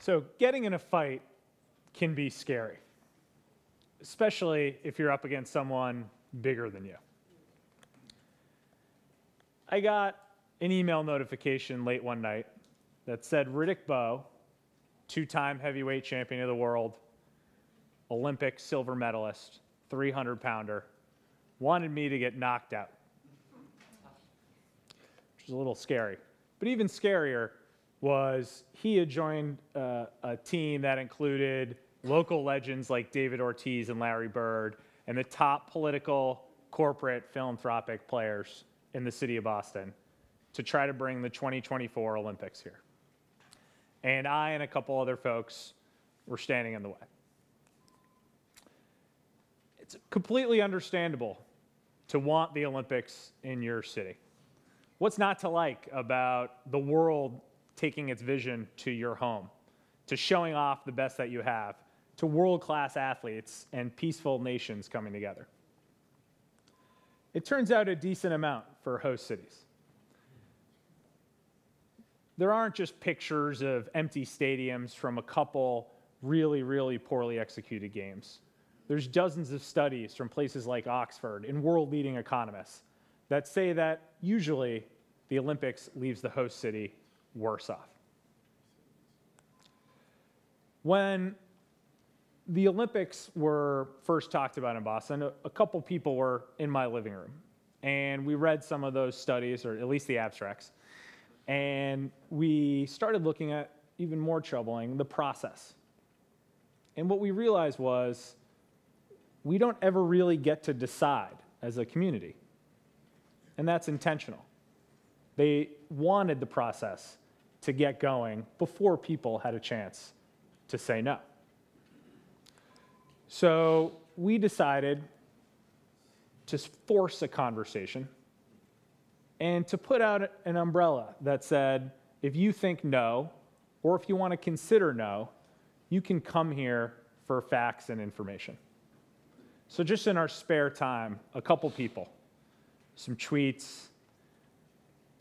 So getting in a fight can be scary, especially if you're up against someone bigger than you. I got an email notification late one night that said Riddick Bowe, two-time heavyweight champion of the world, Olympic silver medalist, 300-pounder, wanted me to get knocked out, which is a little scary. But even scarier was he had joined a team that included local legends like David Ortiz and Larry Bird and the top political, corporate, philanthropic players in the city of Boston to try to bring the 2024 Olympics here. And I and a couple other folks were standing in the way. It's completely understandable to want the Olympics in your city. What's not to like about the world taking its vision to your home, to showing off the best that you have, to world-class athletes and peaceful nations coming together? It turns out a decent amount for host cities. There aren't just pictures of empty stadiums from a couple really, really poorly executed games. There's dozens of studies from places like Oxford and world-leading economists that say that usually the Olympics leaves the host city worse off. When the Olympics were first talked about in Boston, a couple people were in my living room, and we read some of those studies, or at least the abstracts, and we started looking at, even more troubling, the process. And what we realized was we don't ever really get to decide as a community, and that's intentional. They wanted the process to get going before people had a chance to say no. So we decided to force a conversation and to put out an umbrella that said, if you think no, or if you want to consider no, you can come here for facts and information. So just in our spare time, a couple people, some tweets,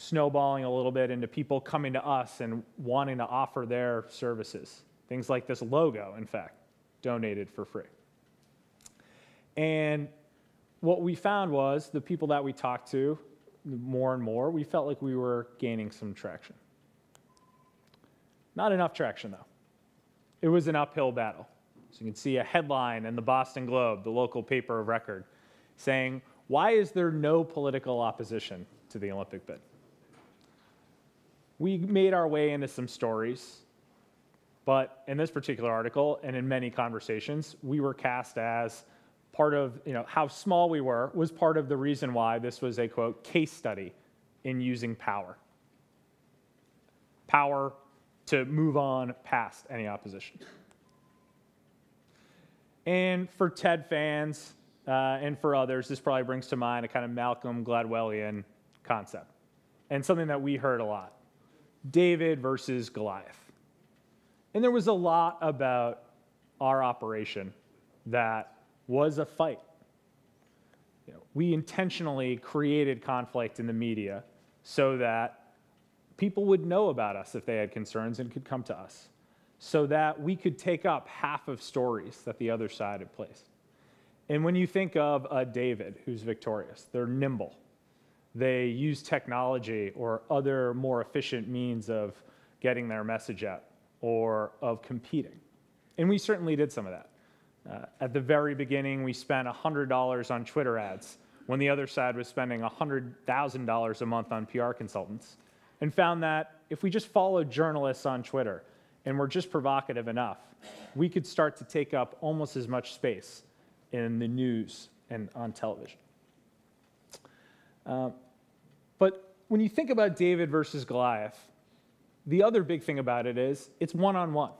snowballing a little bit into people coming to us and wanting to offer their services. Things like this logo, in fact, donated for free. And what we found was the people that we talked to more and more, we felt like we were gaining some traction. Not enough traction, though. It was an uphill battle. So you can see a headline in the Boston Globe, the local paper of record, saying, "Why is there no political opposition to the Olympic bid?" We made our way into some stories. But in this particular article, and in many conversations, we were cast as part of, how small we were was part of the reason why this was a, quote, case study in using power. Power to move on past any opposition. And for TED fans and for others, this probably brings to mind a kind of Malcolm Gladwellian concept, and something that we heard a lot, David versus Goliath. And there was a lot about our operation that was a fight. We intentionally created conflict in the media so that people would know about us if they had concerns and could come to us, so that we could take up half of stories that the other side had placed. And when you think of a David who's victorious, they're nimble. They use technology or other more efficient means of getting their message out, or of competing. And we certainly did some of that. At the very beginning, we spent $100 on Twitter ads when the other side was spending $100,000 a month on PR consultants, and found that if we just followed journalists on Twitter and were just provocative enough, we could start to take up almost as much space in the news and on television. But when you think about David versus Goliath, the other big thing about it is it's one-on-one.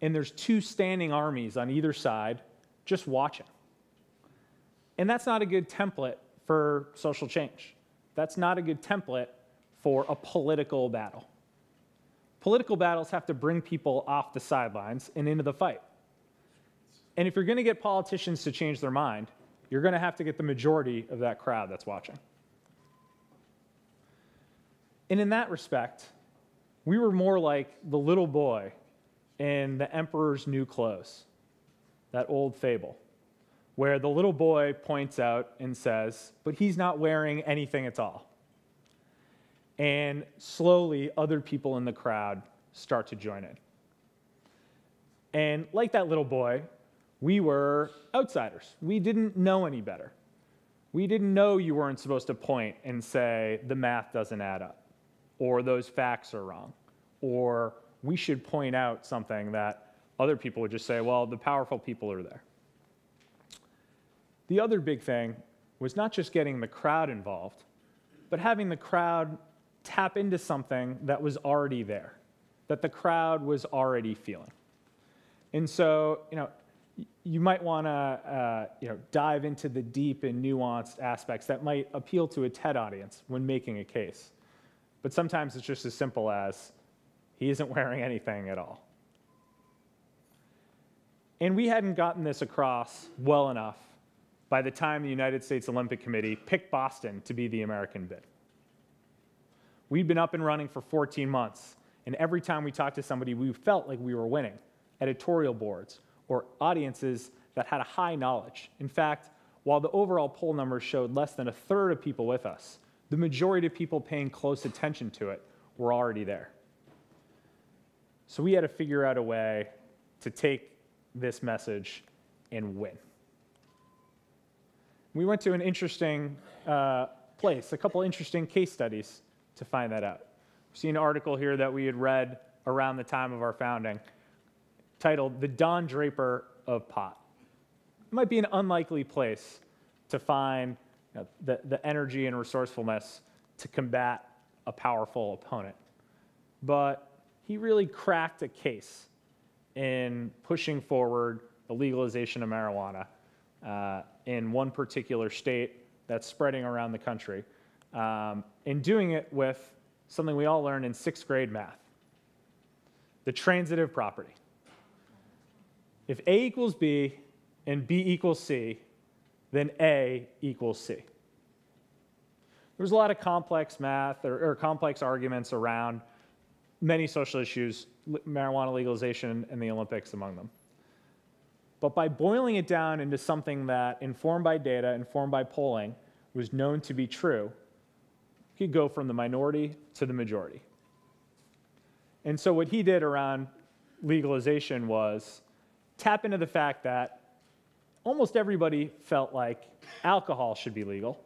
And there's two standing armies on either side just watching. And that's not a good template for social change. That's not a good template for a political battle. Political battles have to bring people off the sidelines and into the fight. And if you're going to get politicians to change their mind, you're going to have to get the majority of that crowd that's watching. And in that respect, We were more like the little boy in The Emperor's New Clothes, that old fable, where the little boy points out and says, but he's not wearing anything at all. And slowly, other people in the crowd start to join in. And like that little boy, we were outsiders. We didn't know any better. We didn't know you weren't supposed to point and say, the math doesn't add up, or those facts are wrong, or we should point out something that other people would just say, well, the powerful people are there. The other big thing was not just getting the crowd involved, but having the crowd tap into something that was already there, that the crowd was already feeling. And so, you might want to, dive into the deep and nuanced aspects that might appeal to a TED audience when making a case. But sometimes it's just as simple as, he isn't wearing anything at all. And we hadn't gotten this across well enough by the time the United States Olympic Committee picked Boston to be the American bid. We'd been up and running for 14 months, and every time we talked to somebody, we felt like we were winning, editorial boards or audiences that had a high knowledge. In fact, while the overall poll numbers showed less than a third of people with us, the majority of people paying close attention to it were already there. So we had to figure out a way to take this message and win. We went to an interesting place, a couple interesting case studies to find that out. We see an article here that we had read around the time of our founding titled The Don Draper of Pot. It might be an unlikely place to find the energy and resourcefulness to combat a powerful opponent. But he really cracked a case in pushing forward the legalization of marijuana in one particular state that's spreading around the country, and doing it with something we all learned in 6th grade math, the transitive property. If A equals B and B equals C, then A equals C. There was a lot of complex math or complex arguments around many social issues, marijuana legalization and the Olympics among them. But by boiling it down into something that, informed by data, informed by polling, was known to be true, you could go from the minority to the majority. And so what he did around legalization was tap into the fact that almost everybody felt like alcohol should be legal.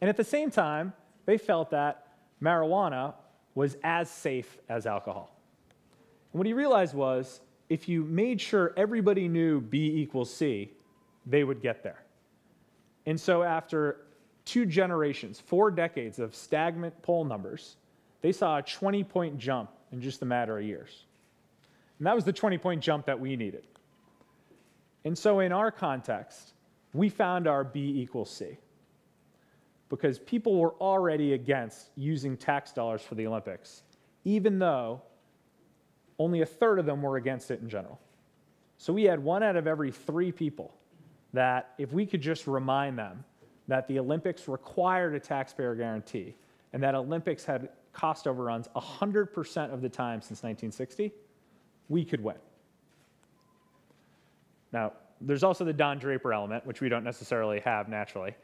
And at the same time, they felt that marijuana was as safe as alcohol. And what he realized was, if you made sure everybody knew B equals C, they would get there. And so after 2 generations, 4 decades of stagnant poll numbers, they saw a 20-point jump in just a matter of years. And that was the 20-point jump that we needed. And so in our context, we found our B equals C, because people were already against using tax dollars for the Olympics, even though only a third of them were against it in general. So we had 1 out of every 3 people that if we could just remind them that the Olympics required a taxpayer guarantee and that Olympics had cost overruns 100% of the time since 1960, we could win. Now, there's also the Don Draper element, which we don't necessarily have naturally.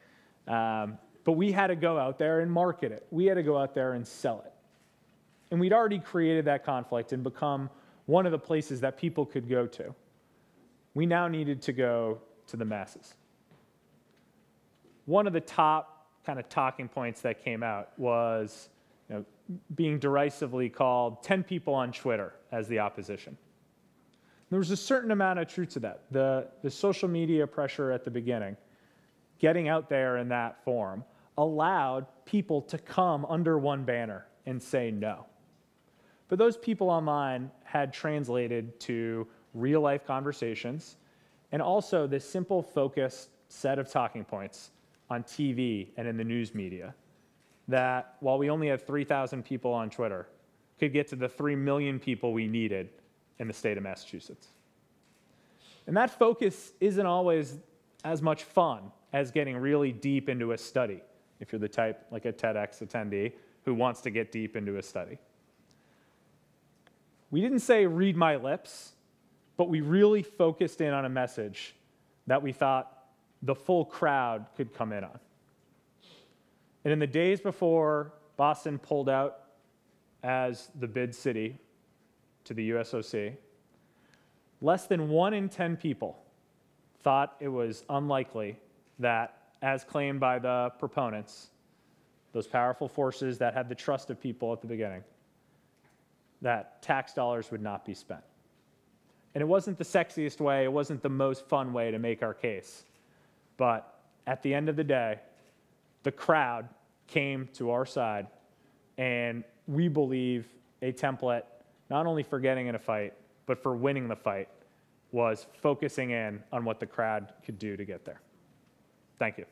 But we had to go out there and market it. We had to go out there and sell it. And we'd already created that conflict and become one of the places that people could go to. We now needed to go to the masses. One of the top kind of talking points that came out was being derisively called 10 people on Twitter as the opposition. There was a certain amount of truth to that. The social media pressure at the beginning, getting out there in that form, allowed people to come under one banner and say no. But those people online had translated to real-life conversations and also this simple, focused set of talking points on TV and in the news media that, while we only had 3,000 people on Twitter, could get to the 3 million people we needed in the state of Massachusetts. And that focus isn't always as much fun as getting really deep into a study, if you're the type like a TEDx attendee who wants to get deep into a study. We didn't say read my lips, but we really focused in on a message that we thought the full crowd could come in on. And in the days before Boston pulled out as the bid city to the USOC, less than 1 in 10 people thought it was unlikely that, as claimed by the proponents, those powerful forces that had the trust of people at the beginning, that tax dollars would not be spent. And it wasn't the sexiest way, it wasn't the most fun way to make our case. But at the end of the day, the crowd came to our side, and we believe a template, not only for getting in a fight, but for winning the fight, was focusing in on what the crowd could do to get there. Thank you.